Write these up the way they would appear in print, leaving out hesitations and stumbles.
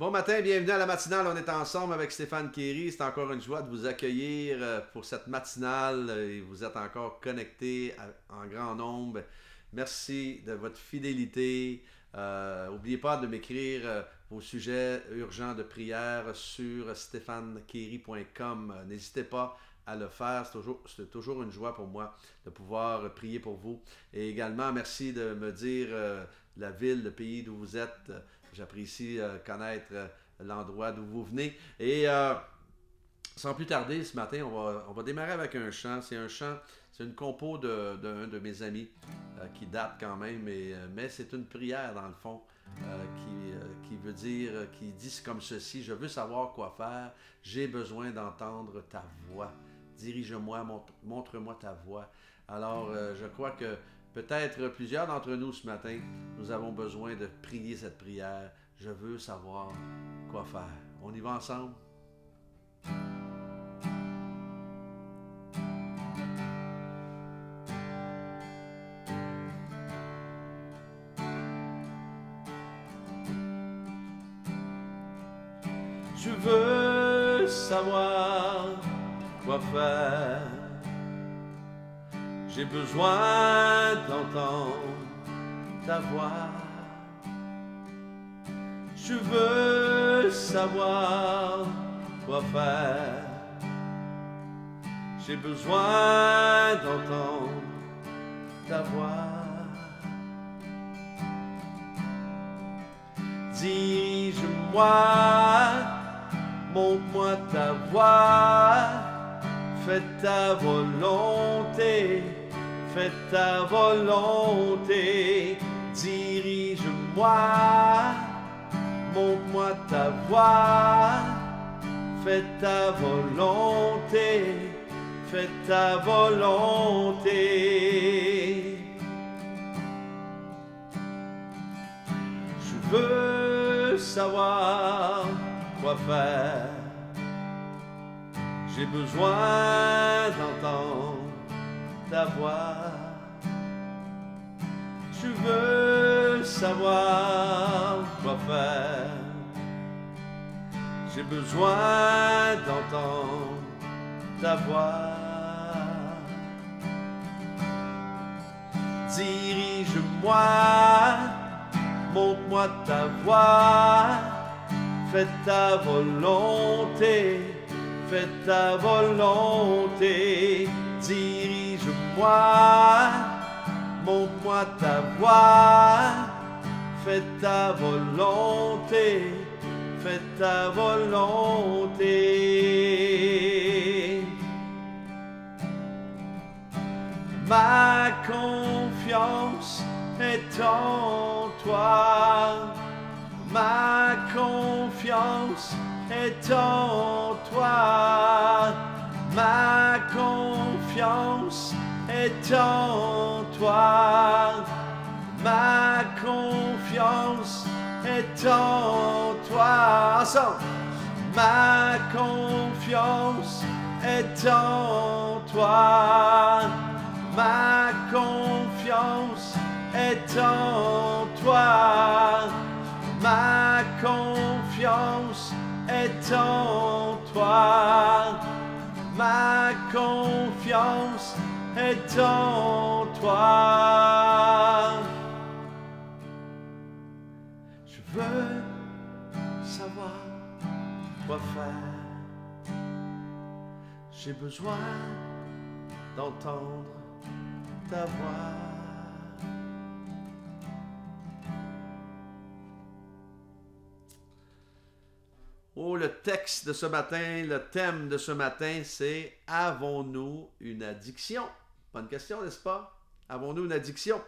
Bon matin, bienvenue à la matinale. On est ensemble avec Stéphane Quéry. C'est encore une joie de vous accueillir pour cette matinale. Et vous êtes encore connectés en grand nombre. Merci de votre fidélité. N'oubliez pas de m'écrire vos sujets urgents de prière sur stéphanequéry.com. N'hésitez pas à le faire. C'est toujours une joie pour moi de pouvoir prier pour vous. Et également, merci de me dire la ville, le pays d'où vous êtes. J'apprécie connaître l'endroit d'où vous venez. Et sans plus tarder, ce matin, on va démarrer avec un chant. C'est une compo d'un de mes amis qui date quand même, mais c'est une prière dans le fond qui veut dire, qui dit comme ceci: je veux savoir quoi faire, j'ai besoin d'entendre ta voix. Dirige-moi, montre-moi ta voix. Alors, je crois que peut-être plusieurs d'entre nous ce matin, nous avons besoin de prier cette prière. Je veux savoir quoi faire. On y va ensemble? Je veux savoir quoi faire. J'ai besoin d'entendre ta voix. Je veux savoir quoi faire. J'ai besoin d'entendre ta voix. Dis-moi, montre-moi ta voix, fais ta volonté, fais ta volonté. Dirige-moi, montre-moi ta voix, fais ta volonté, fais ta volonté. Je veux savoir quoi faire, j'ai besoin d'entendre ta voix. Je veux savoir quoi faire, j'ai besoin d'entendre ta voix. Dirige-moi, montre-moi ta voix, fais ta volonté, fais ta volonté. Dirige-moi, montre-moi ta voix, fais ta volonté, fais ta volonté. Ma confiance est en toi, ma confiance est en toi, ma confiance est en toi, ma confiance est en toi. Ensemble. Ma confiance est en toi, ma confiance est en toi. Ma confiance est en toi, ma confiance est en toi. Je veux savoir quoi faire, j'ai besoin d'entendre ta voix. Oh, le texte de ce matin, le thème de ce matin, c'est « Avons-nous une addiction? » Bonne question, n'est-ce pas? Avons-nous une addiction?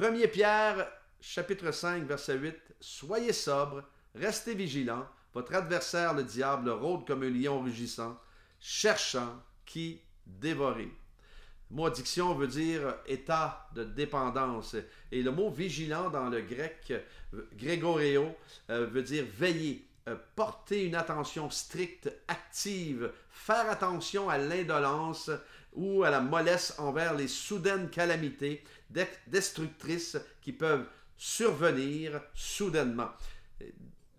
1 Pierre, chapitre 5, verset 8. « Soyez sobres, restez vigilants. Votre adversaire, le diable, rôde comme un lion rugissant, cherchant qui dévorer. » Le mot « addiction » veut dire « état de dépendance ». Et le mot « vigilant » dans le grec, « grégoréo », veut dire « veiller ». Porter une attention stricte, active, faire attention à l'indolence ou à la mollesse envers les soudaines calamités destructrices qui peuvent survenir soudainement.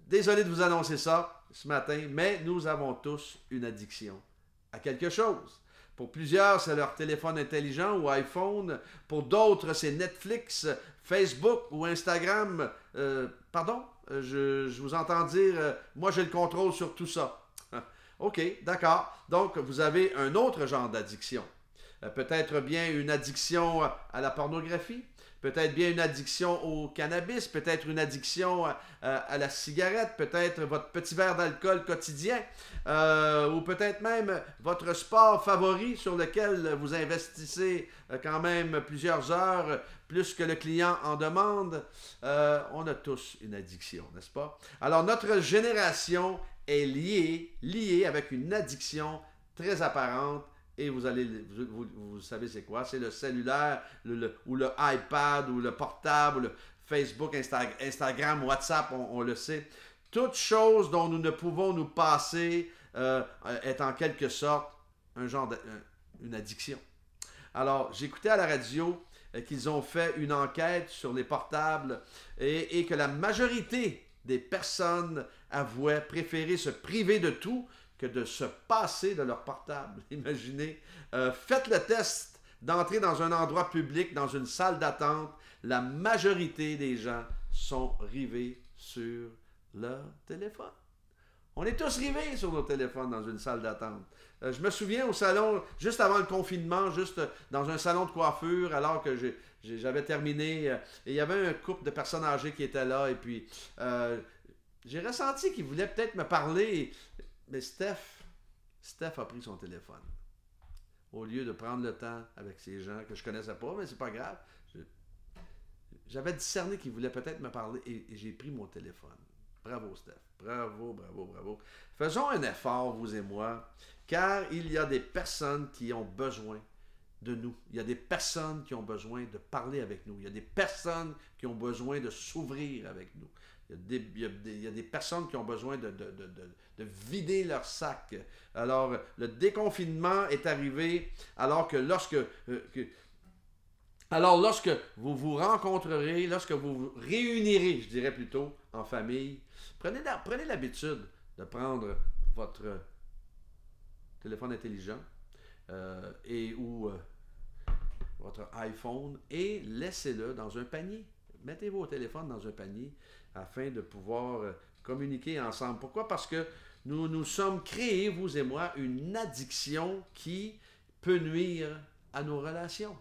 Désolé de vous annoncer ça ce matin, mais nous avons tous une addiction à quelque chose. Pour plusieurs, c'est leur téléphone intelligent ou iPhone. Pour d'autres, c'est Netflix, Facebook ou Instagram. Pardon, je vous entends dire « moi, j'ai le contrôle sur tout ça ». OK, d'accord. Donc, vous avez un autre genre d'addiction. Peut-être bien une addiction à la pornographie, peut-être bien une addiction au cannabis, peut-être une addiction à la cigarette, peut-être votre petit verre d'alcool quotidien, ou peut-être même votre sport favori sur lequel vous investissez quand même plusieurs heures, plus que le client en demande. On a tous une addiction, n'est-ce pas? Alors, notre génération est liée avec une addiction très apparente. Et vous savez c'est quoi? C'est le cellulaire ou le iPad ou le portable, ou le Facebook, Instagram, WhatsApp, on le sait. Toute chose dont nous ne pouvons nous passer est en quelque sorte un genre une addiction. Alors, j'écoutais à la radio qu'ils ont fait une enquête sur les portables et que la majorité des personnes avouaient préférer se priver de tout que de se passer de leur portable. Imaginez, faites le test d'entrer dans un endroit public, dans une salle d'attente. La majorité des gens sont rivés sur leur téléphone. On est tous rivés sur nos téléphones dans une salle d'attente. Je me souviens au salon, juste avant le confinement, juste dans un salon de coiffure, alors que j'avais terminé, et il y avait un couple de personnes âgées qui étaient là, et puis j'ai ressenti qu'ils voulaient peut-être me parler. Mais Steph a pris son téléphone. Au lieu de prendre le temps avec ces gens que je ne connaissais pas, mais c'est pas grave. J'avais discerné qu'ils voulaient peut-être me parler et j'ai pris mon téléphone. Bravo Steph. Bravo, bravo, bravo. Faisons un effort, vous et moi, car il y a des personnes qui ont besoin de nous. Il y a des personnes qui ont besoin de parler avec nous. Il y a des personnes qui ont besoin de s'ouvrir avec nous. Il y a des personnes qui ont besoin de vider leur sac. Alors, le déconfinement est arrivé alors que lorsque vous vous rencontrerez, lorsque vous vous réunirez, je dirais plutôt, en famille, prenez l'habitude de prendre votre téléphone intelligent ou votre iPhone et laissez-le dans un panier. Mettez vos téléphones dans un panier afin de pouvoir communiquer ensemble. Pourquoi? Parce que nous nous sommes créés, vous et moi, une addiction qui peut nuire à nos relations.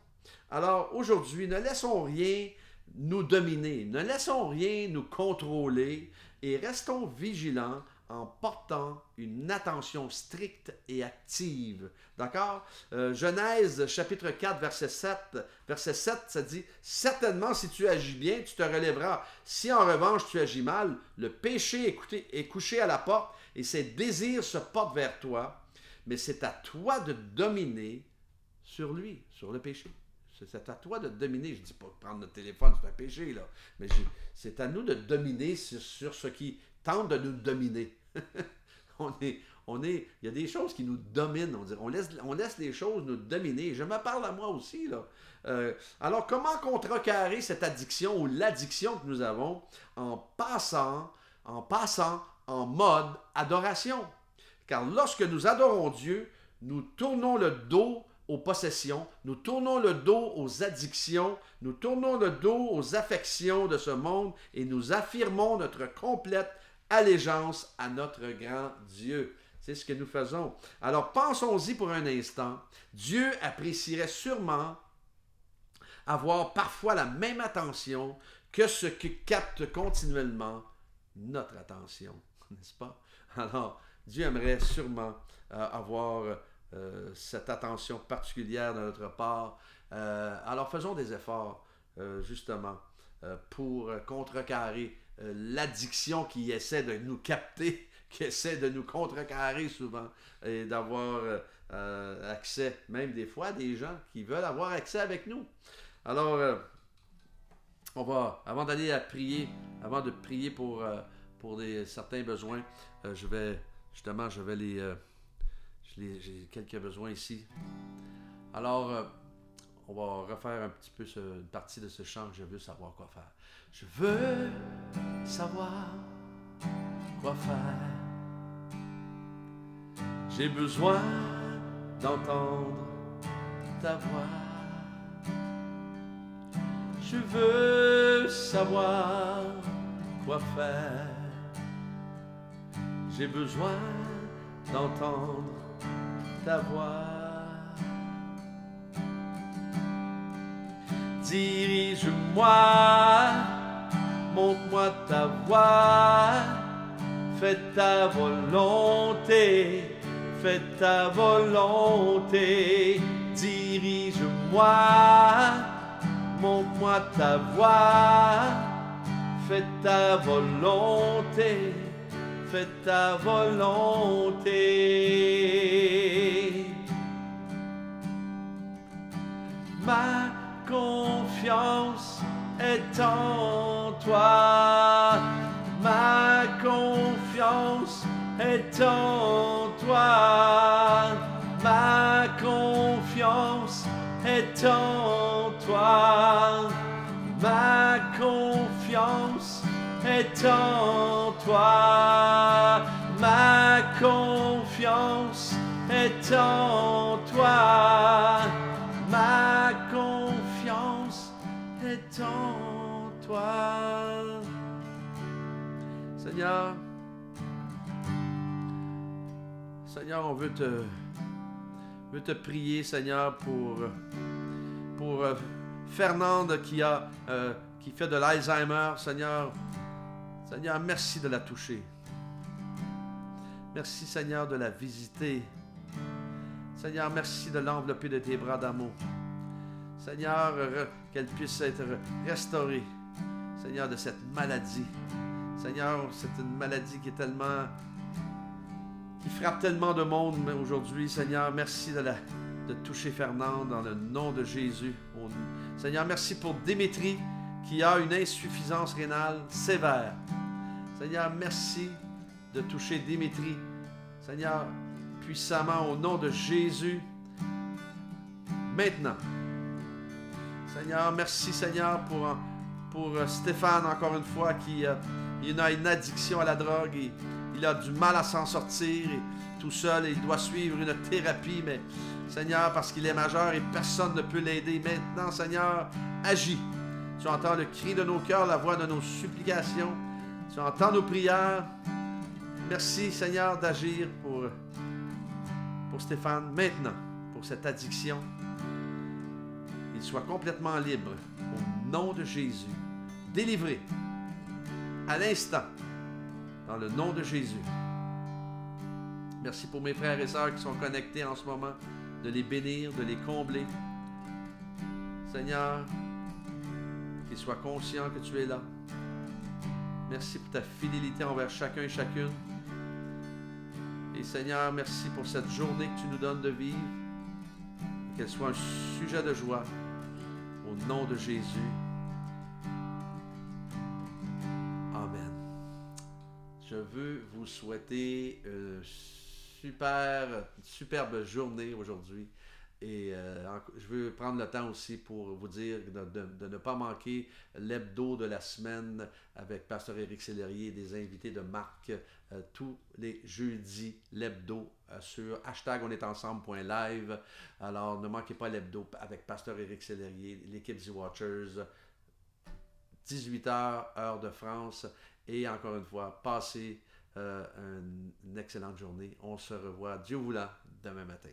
Alors aujourd'hui, ne laissons rien nous dominer, ne laissons rien nous contrôler et restons vigilants en portant une attention stricte et active. D'accord? Genèse, chapitre 4, verset 7. Verset 7, ça dit « Certainement, si tu agis bien, tu te relèveras. Si en revanche tu agis mal, le péché est couché à la porte et ses désirs se portent vers toi. Mais c'est à toi de dominer sur lui, sur le péché. » C'est à toi de dominer. Je ne dis pas prendre notre téléphone, c'est un péché, là. Mais c'est à nous de dominer sur ce qui tente de nous dominer. Il y a des choses qui nous dominent. On laisse les choses nous dominer. Je me parle à moi aussi, là. Alors, comment contrecarrer cette addiction ou l'addiction que nous avons en passant en mode adoration? Car lorsque nous adorons Dieu, nous tournons le dos aux possessions, nous tournons le dos aux addictions, nous tournons le dos aux affections de ce monde et nous affirmons notre complète allégeance à notre grand Dieu. C'est ce que nous faisons. Alors pensons-y pour un instant. Dieu apprécierait sûrement avoir parfois la même attention que ce qui capte continuellement notre attention, n'est-ce pas? Alors, Dieu aimerait sûrement avoir cette attention particulière de notre part. Alors, faisons des efforts, justement, pour contrecarrer l'addiction qui essaie de nous capter, qui essaie de nous contrecarrer souvent, et d'avoir accès, même des fois, à des gens qui veulent avoir accès avec nous. Alors, avant de prier pour certains besoins, j'ai quelques besoins ici. Alors, on va refaire un petit peu une partie de ce chant. Je veux savoir quoi faire. Je veux savoir quoi faire. J'ai besoin d'entendre ta voix. Je veux savoir quoi faire. J'ai besoin d'entendre ta voix. Dirige-moi, montre-moi ta voix. Fais ta volonté, fais ta volonté. Dirige-moi, montre-moi ta voix. Fais ta volonté, fais ta volonté. Ma confiance est en toi. Ma confiance est en toi. Ma confiance est en toi. Ma confiance est en toi. Ma confiance est en toi. Ma confiance est en toi. Seigneur, Seigneur, on veut te prier, Seigneur, pour Fernande qui fait de l'Alzheimer, Seigneur. Seigneur, merci de la toucher. Merci, Seigneur, de la visiter. Seigneur, merci de l'envelopper de tes bras d'amour. Seigneur, qu'elle puisse être restaurée, Seigneur, de cette maladie. Seigneur, c'est une maladie qui est tellement... qui frappe tellement de monde aujourd'hui. Seigneur, merci de toucher Fernande dans le nom de Jésus. Seigneur, merci pour Démétrie qui a une insuffisance rénale sévère. Seigneur, merci de toucher Démétrie, Seigneur, puissamment au nom de Jésus, maintenant. Seigneur, merci, Seigneur, pour Stéphane, encore une fois, qui il a une addiction à la drogue, et il a du mal à s'en sortir, et tout seul, et il doit suivre une thérapie, mais, Seigneur, parce qu'il est majeur et personne ne peut l'aider. Maintenant, Seigneur, agis. Tu entends le cri de nos cœurs, la voix de nos supplications. Tu entends nos prières. Merci, Seigneur, d'agir pour Stéphane maintenant, pour cette addiction. Il soit complètement libre au nom de Jésus. Délivré à l'instant dans le nom de Jésus. Merci pour mes frères et sœurs qui sont connectés en ce moment, de les bénir, de les combler. Seigneur, qu'ils soient conscients que tu es là. Merci pour ta fidélité envers chacun et chacune. Et Seigneur, merci pour cette journée que tu nous donnes de vivre. Qu'elle soit un sujet de joie. Au nom de Jésus. Amen. Je veux vous souhaiter une superbe journée aujourd'hui. Et je veux prendre le temps aussi pour vous dire de ne pas manquer l'hebdo de la semaine avec Pasteur Eric Sellerier et des invités de marque tous les jeudis, l'hebdo sur #onestensemble.live. Alors, ne manquez pas l'hebdo avec Pasteur Eric Sellerier, l'équipe Z-Watchers, 18 h, heure de France. Et encore une fois, passez une excellente journée. On se revoit, Dieu voulant, demain matin.